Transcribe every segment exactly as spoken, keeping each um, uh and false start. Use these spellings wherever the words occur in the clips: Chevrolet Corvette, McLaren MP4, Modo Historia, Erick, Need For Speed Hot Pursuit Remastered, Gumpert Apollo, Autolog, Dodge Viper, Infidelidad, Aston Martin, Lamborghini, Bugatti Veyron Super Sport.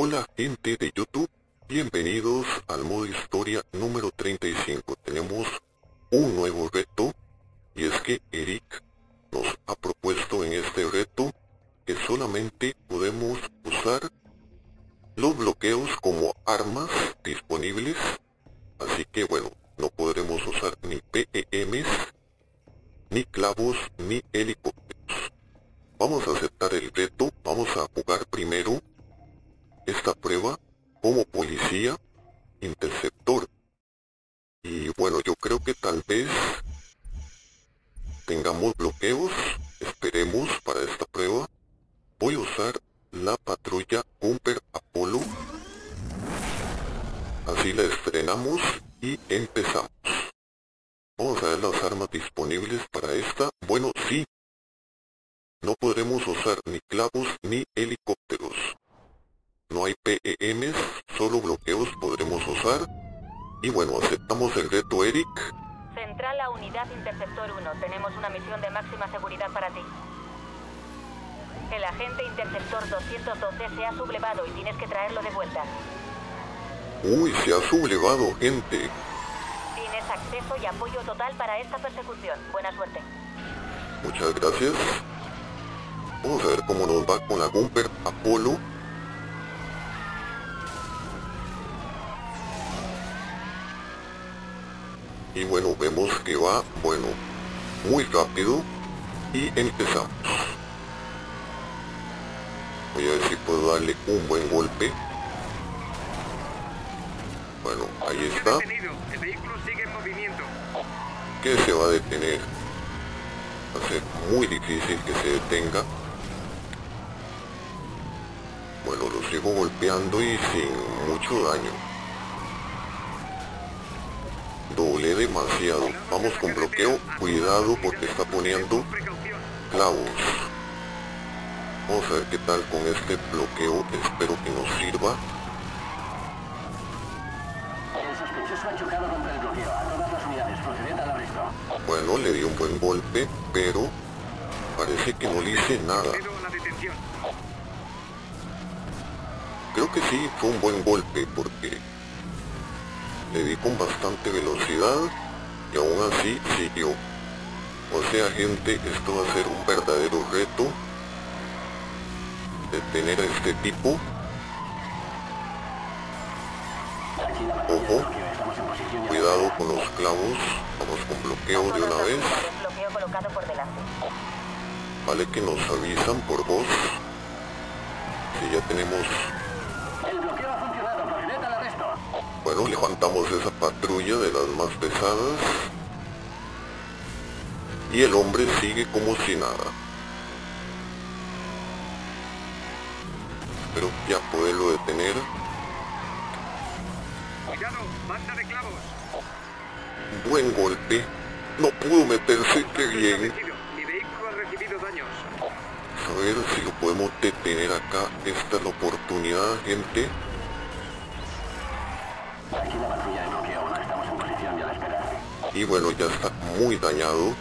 Hola gente de YouTube, bienvenidos al Modo Historia número treinta y cinco. Tenemos un nuevo reto, y es que Eric nos ha propuesto en este reto que solamente podemos usar los bloqueos como armas disponibles, así que bueno, no podremos usar ni P E Ms, ni clavos, ni helicópteros. Vamos a aceptar el reto, vamos a jugar primero esta prueba como policía interceptor. Y bueno, yo creo que tal vez tengamos bloqueos, esperemos para esta prueba. Voy a usar la patrulla Gumpert Apollo, así la estrenamos y empezamos. Vamos a ver las armas disponibles para esta. Bueno, sí, no podremos usar ni clavos ni helicópteros. No hay P E Ms, solo bloqueos podremos usar. Y bueno, aceptamos el reto, Eric. Central a unidad interceptor uno, tenemos una misión de máxima seguridad para ti. El agente interceptor doscientos doce se ha sublevado y tienes que traerlo de vuelta. Uy, se ha sublevado, gente. Tienes acceso y apoyo total para esta persecución. Buena suerte. Muchas gracias. Vamos a ver cómo nos va con la Gumpert Apollo. Y bueno, vemos que va, bueno, muy rápido. Y empezamos. Voy a ver si puedo darle un buen golpe. Bueno, ahí está. El vehículo sigue en movimiento. ¿Qué se va a detener? Va a ser muy difícil que se detenga. Bueno, lo sigo golpeando y sin mucho daño. Doble demasiado. Vamos con bloqueo. Cuidado porque está poniendo clavos. Vamos a ver qué tal con este bloqueo. Espero que nos sirva. Bueno, le di un buen golpe, pero parece que no le hice nada. Creo que sí, fue un buen golpe porque le di con bastante velocidad y aún así siguió. O sea, gente, esto va a ser un verdadero reto, detener a este tipo. Ojo, cuidado con los clavos. Vamos con bloqueo de una vez. Vale que nos avisan por voz si ya tenemos. Bueno, levantamos esa patrulla de las más pesadas. Y el hombre sigue como si nada. Espero ya poderlo detener. Cuidado, banda de clavos. Buen golpe. No pudo meterse, qué bien. Mi vehículo ha recibido daños. A ver si lo podemos detener acá. Esta es la oportunidad, gente. Aquí la patrulla de bloqueo, no estamos en posición de esperar. Y bueno, ya está muy dañado.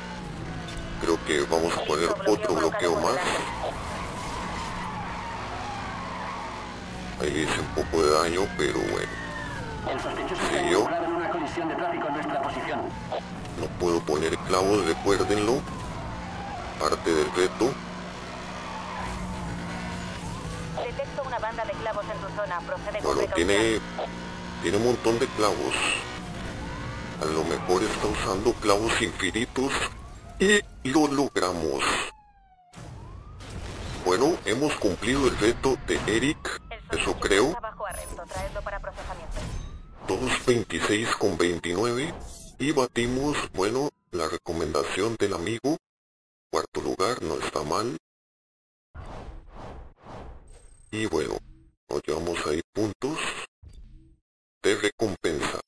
Creo que vamos a poner otro bloqueo más. Ahí hice un poco de daño, pero bueno. Siguió. No puedo poner clavos, recuérdenlo. Parte del reto. Detecto una banda de clavos en tu zona. Procede con bueno, tiene... Tiene un montón de clavos. A lo mejor está usando clavos infinitos. Y lo logramos. Bueno, hemos cumplido el reto de Eric. Eso creo. Dos veintiséis con veintinueve. Y batimos, bueno, la recomendación del amigo. Cuarto lugar, no está mal. Y bueno, nos llevamos ahí puntos de recompensa.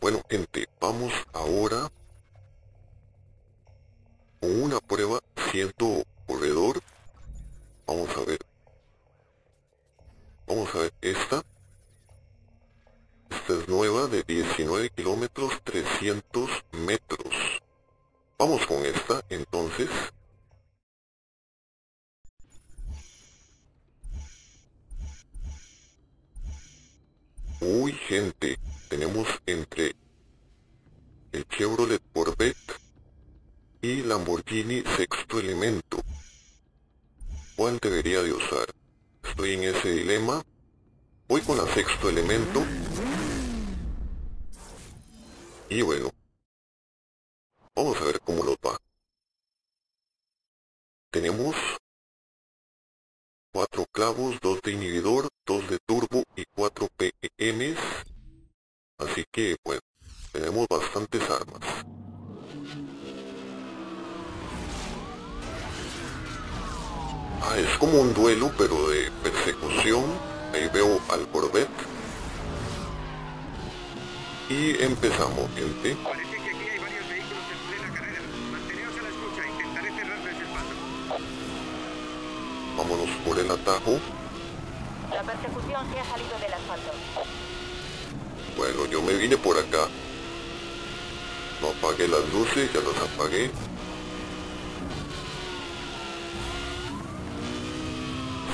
Bueno, gente, vamos ahora con una prueba siendo corredor. Vamos a ver. Vamos a ver esta. Esta es nueva, de diecinueve kilómetros, trescientos metros. Vamos con esta, entonces. Hoy, gente, tenemos entre el Chevrolet Corvette y Lamborghini Sexto Elemento. ¿Cuál debería de usar? Estoy en ese dilema. Voy con la Sexto Elemento. Y bueno, vamos a ver cómo nos va. Tenemos cuatro clavos, dos de inhibidor, dos de turbo y cuatro P M s. Así que, bueno, tenemos bastantes armas. Ah, es como un duelo, pero de persecución. Ahí veo al Corvette. Y empezamos, gente. Parece que aquí hay varios vehículos en plena carrera. Manteneos a la escucha, intentaré cerrarles el paso. Vámonos por el atajo. La persecución se ha salido del asfalto. Bueno, yo me vine por acá. No apagué las luces, ya las apagué.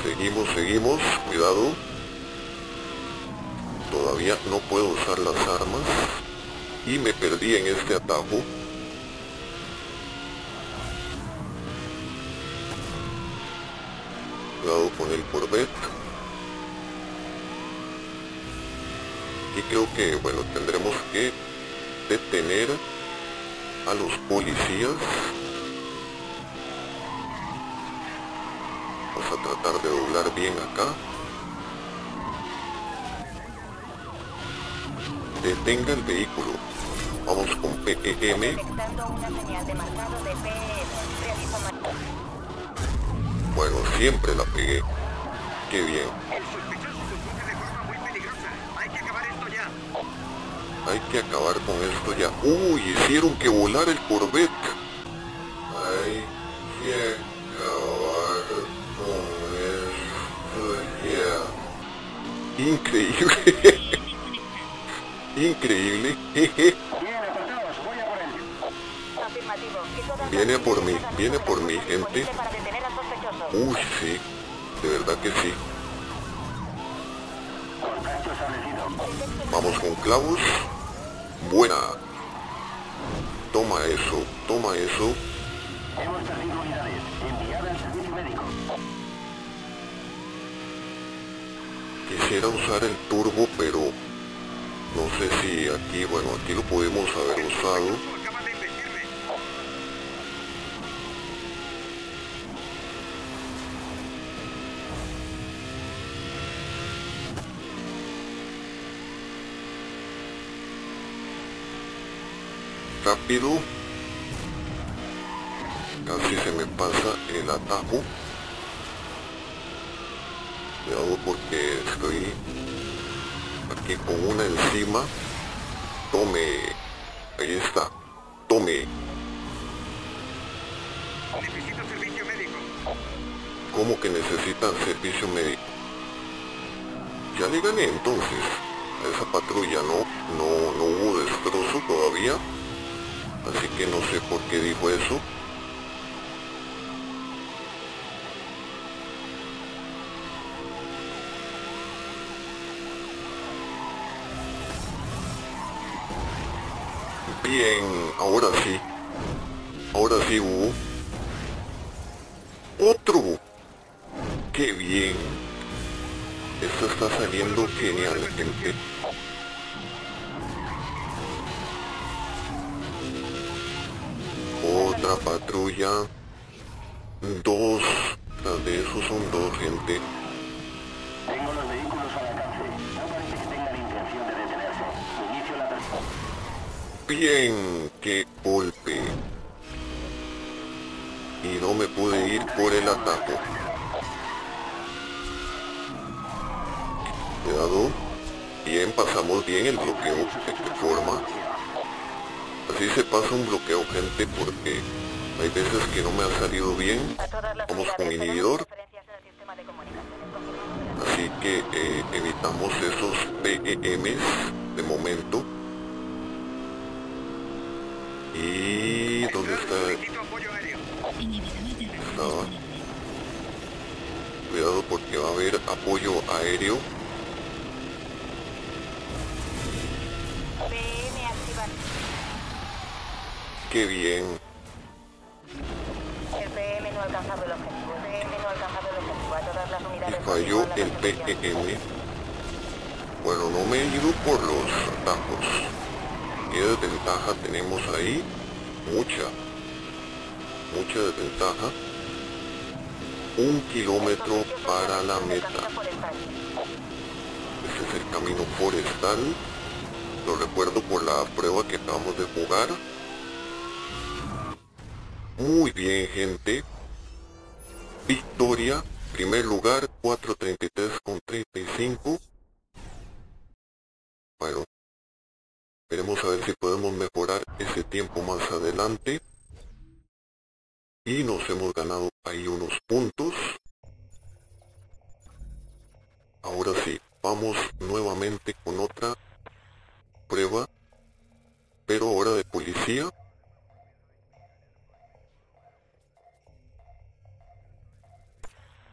Seguimos, seguimos, cuidado. Todavía no puedo usar las armas. Y me perdí en este atajo. Cuidado con el Corvette. Y creo que, bueno, tendremos que detener a los policías. Vamos a tratar de doblar bien acá. Detenga el vehículo. Vamos con P E M. Bueno, siempre la pegué. Qué bien. Hay que acabar con esto ya. Uy, hicieron que volar el Corvette. Hay que acabar con esto ya. Increíble. Increíble. Viene por mí, viene por mí, gente. Uy, sí. De verdad que sí. Vamos con clavos. Buena. Toma eso, toma eso. Quisiera usar el turbo, pero no sé si aquí, bueno, aquí lo podemos haber usado. Rápido. Casi se me pasa el atajo. Cuidado porque estoy aquí con una encima. Tome. Ahí está. Tome. Necesito servicio médico. ¿Cómo que necesitan servicio médico? Ya le gané entonces. A esa patrulla no, no, no hubo destrozo todavía. Así que no sé por qué dijo eso. Bien, ahora sí. Ahora sí hubo. ¡Otro! ¡Qué bien! Esto está saliendo genial, gente. Otra patrulla. Dos. Las de esos son dos, gente. Tengo los vehículos al alcance. No parece que tengan intención de detenerse. Inicio la persecución. Bien, qué golpe. Y no me pude ir por el atajo. Cuidado. Bien, pasamos bien el bloqueo de esta forma. Así se pasa un bloqueo, gente, porque hay veces que no me ha salido bien. Vamos con inhibidor. Así que eh, evitamos esos P E M s de momento. Y... ¿dónde está? Estaba. Cuidado porque va a haber apoyo aéreo. Qué bien. El P M no ha alcanzado el objetivo. El P M no ha alcanzado el objetivo. A todas las unidades. Y falló el P M. Bueno, no me he ido por los atajos. ¿Qué desventaja tenemos ahí? Mucha. Mucha desventaja. Un kilómetro para la meta. Este es el camino forestal. Lo recuerdo por la prueba que acabamos de jugar. Muy bien, gente. Victoria. Primer lugar, cuatro treinta y tres con treinta y cinco. Bueno. Veremos a ver si podemos mejorar ese tiempo más adelante. Y nos hemos ganado ahí unos puntos. Ahora sí, vamos nuevamente con otra prueba, pero ahora de policía.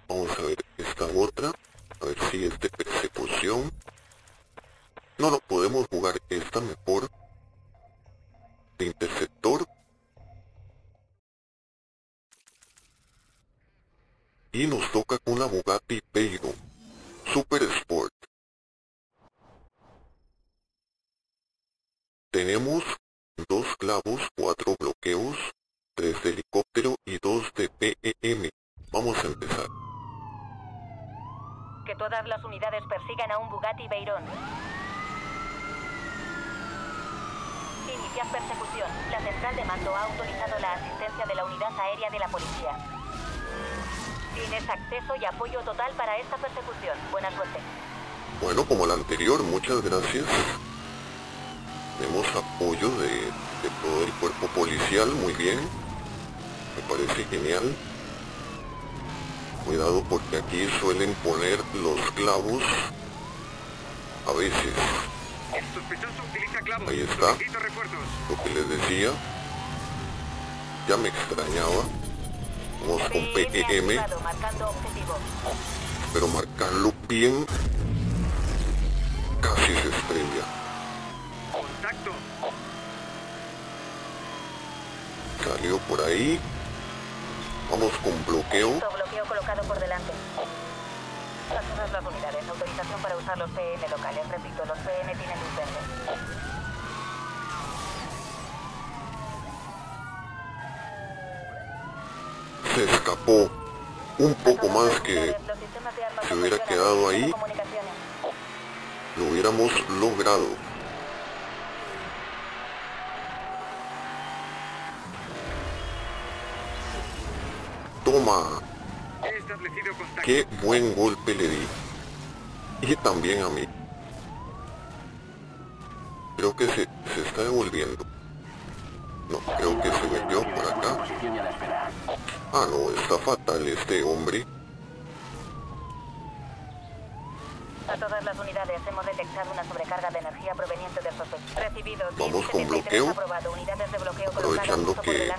Vamos a ver esta otra, a ver si es de persecución. No, no, podemos jugar esta mejor. De interceptor. Y nos toca con la Bugatti Veyron Super Sport. Tenemos dos clavos, cuatro bloqueos, tres de helicóptero y dos de P E M. Vamos a empezar. Que todas las unidades persigan a un Bugatti Veyron. Iniciar persecución. La central de mando ha autorizado la asistencia de la unidad aérea de la policía. Tienes acceso y apoyo total para esta persecución. Buena suerte. Bueno, como la anterior, muchas gracias. Tenemos apoyo de, de todo el cuerpo policial, muy bien. Me parece genial. Cuidado porque aquí suelen poner los clavos. A veces. El sospechoso utiliza clavos. Ahí está. Lo que les decía. Ya me extrañaba. Vamos con P E M, pero marcarlo bien, casi se estrella. Contacto. Salió por ahí. Vamos con bloqueo. Bloqueo colocado por delante. A todas las unidades, autorización para usar los P M locales. Repito, los P M tienen luz verde. Se escapó un poco más que se hubiera quedado ahí, lo hubiéramos logrado. Toma, qué buen golpe le di, y también a mí. Creo que se, se está devolviendo. No, creo que se metió por acá. Ah, no, está fatal este hombre. A todas las unidades hemos detectado una sobrecarga de energía proveniente del sospechoso. Recibido. Vamos con bloqueo. Aprovechando que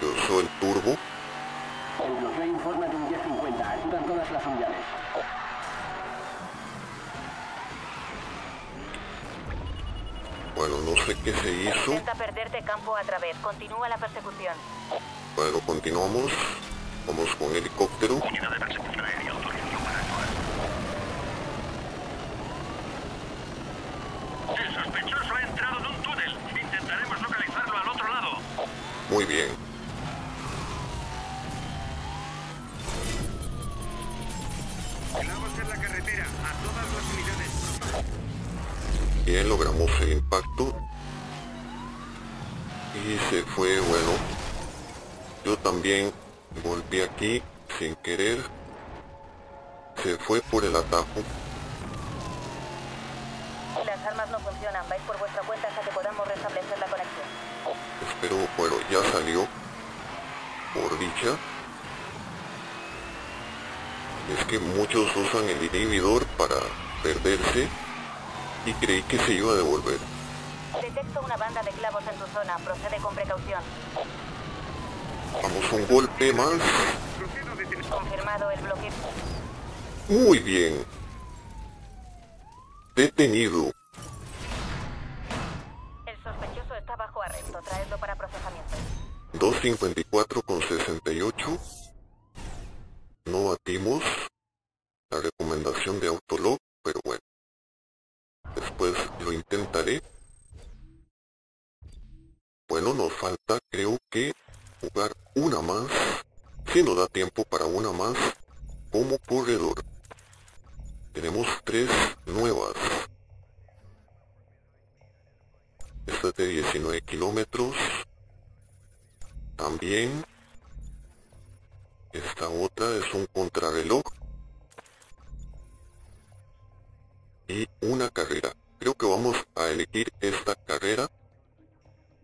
yo uso el turbo. El bloqueo informa de un diez cincuenta. Ayudan todas las unidades. Bueno, no sé qué se hizo. Intenta perderte campo a través. Continúa la persecución. Bueno, continuamos. Vamos con helicóptero. Unidad de persecución aérea autorizado para actuar. El sospechoso ha entrado en un túnel. Intentaremos localizarlo al otro lado. Muy bien. Vamos en la carretera. A todas las unidades. Bien, logramos el impacto. Y se fue, bueno. Yo también volví aquí sin querer. Se fue por el atajo. Las armas no funcionan, vais por vuestra cuenta hasta que podamos restablecer la conexión. Espero, bueno, ya salió. Por dicha. Es que muchos usan el inhibidor para perderse. Y creí que se iba a devolver. Detecto una banda de clavos en tu zona. Procede con precaución. Vamos, un golpe más. Confirmado el bloqueo. Muy bien. Detenido. El sospechoso está bajo arresto. correcto, traedlo para procesamiento. doscientos cincuenta y cuatro con sesenta y ocho. No batimos la recomendación de Autolog, pero bueno, después lo intentaré. Bueno, nos falta, creo que, jugar una más, si nos da tiempo para una más, como corredor. Tenemos tres nuevas. Esta es de diecinueve kilómetros. También. Esta otra es un contrarreloj. Y una carrera. Creo que vamos a elegir esta carrera.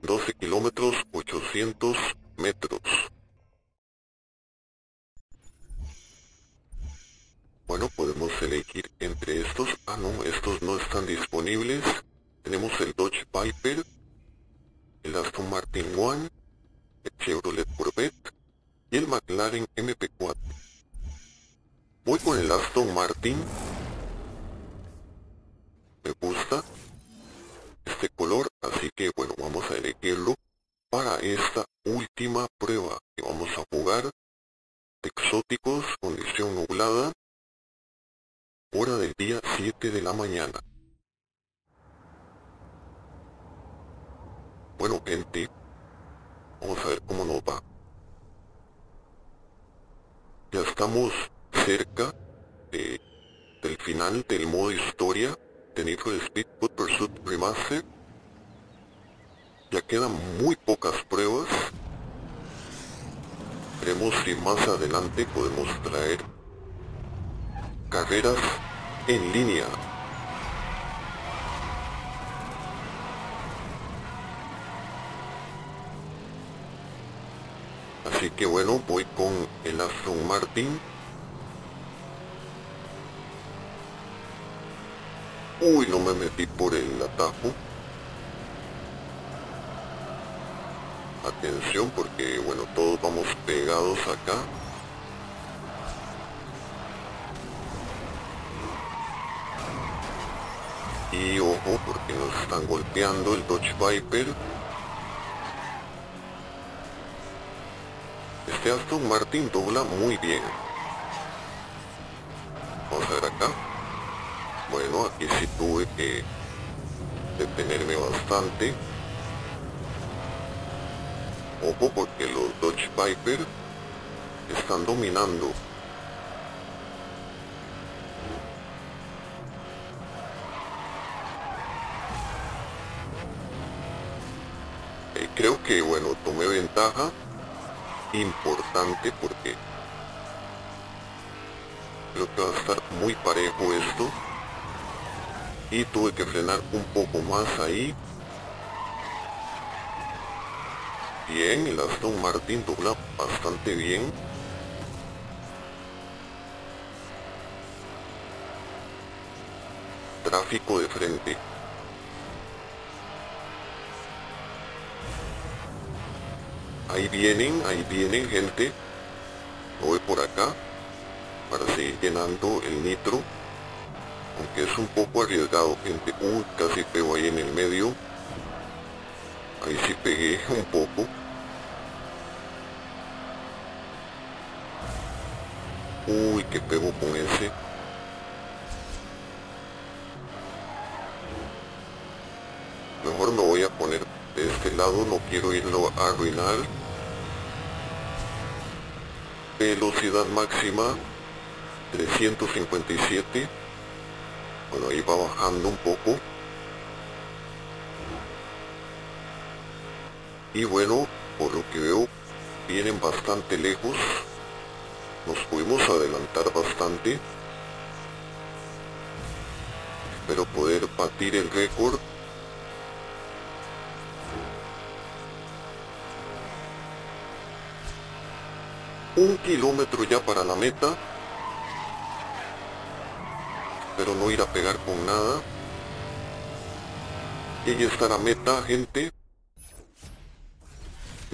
doce kilómetros, ochocientos metros. Bueno, podemos elegir entre estos. Ah, no, estos no están disponibles. Tenemos el Dodge Viper, el Aston Martin One, el Chevrolet Corvette y el McLaren M P cuatro. Voy con el Aston Martin. Me gusta este color, así que bueno, vamos a elegirlo para esta última prueba que vamos a jugar. Exóticos, condición nublada, hora del día siete de la mañana. Bueno gente, vamos a ver cómo nos va. Ya estamos cerca de, del final del modo historia de Need for Speed Hot Pursuit Remastered. Ya quedan muy pocas pruebas. Veremos si más adelante podemos traer carreras en línea. Así que bueno, voy con el Aston Martin. Uy, no me metí por el atajo. Atención, porque bueno, todos vamos pegados acá. Y ojo, porque nos están golpeando el Dodge Viper. Este Aston Martin dobla muy bien. Vamos a ver acá. Bueno, aquí sí tuve que detenerme bastante. Ojo, porque los Dodge Viper están dominando. Eh, creo que bueno, tomé ventaja importante porque creo que va a estar muy parejo esto. Y tuve que frenar un poco más ahí. Bien, el Aston Martin dobla bastante bien. Tráfico de frente. Ahí vienen, ahí vienen gente. Lo voy por acá para seguir llenando el nitro. Aunque es un poco arriesgado, gente. Uh, casi pego ahí en el medio. Ahí sí pegué un poco. Uy, que pego con ese. Mejor me voy a poner de este lado, no quiero irlo a arruinar. Velocidad máxima trescientos cincuenta y siete. Bueno, ahí va bajando un poco. Y bueno, por lo que veo, vienen bastante lejos. Nos pudimos adelantar bastante. Espero poder batir el récord. Un kilómetro ya para la meta. Espero no ir a pegar con nada. Y ahí está la meta, gente.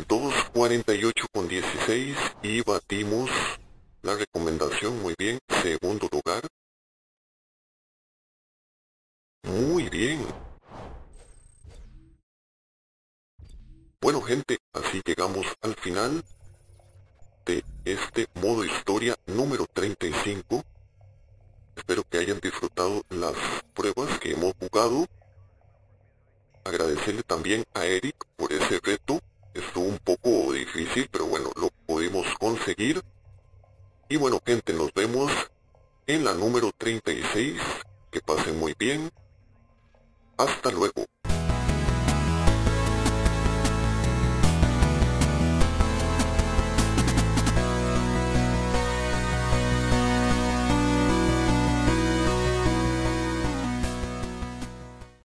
dos cuarenta y ocho con dieciséis y batimos la recomendación muy bien, segundo lugar. Muy bien. Bueno gente, así llegamos al final de este Modo Historia número treinta y cinco. Espero que hayan disfrutado las pruebas que hemos jugado. Agradecerle también a Eric por ese reto. Estuvo un poco difícil, pero bueno, lo pudimos conseguir. Y bueno gente, nos vemos en la número treinta y seis. Que pasen muy bien. Hasta luego.